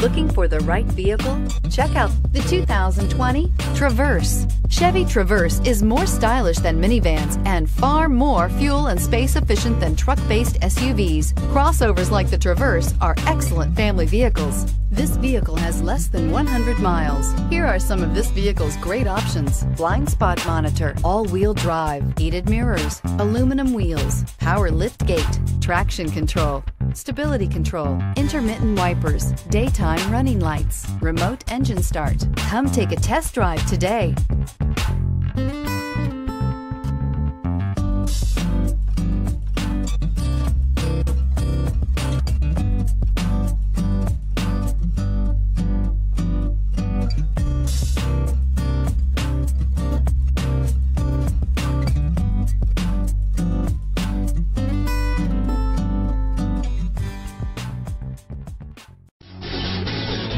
Looking for the right vehicle? Check out the 2020 Traverse. Chevy Traverse is more stylish than minivans and far more fuel and space efficient than truck-based SUVs. Crossovers like the Traverse are excellent family vehicles. This vehicle has less than 100 miles. Here are some of this vehicle's great options: blind spot monitor, all-wheel drive, heated mirrors, aluminum wheels, power lift gate, traction control, stability control, intermittent wipers, daytime running lights, remote engine start. Come take a test drive today.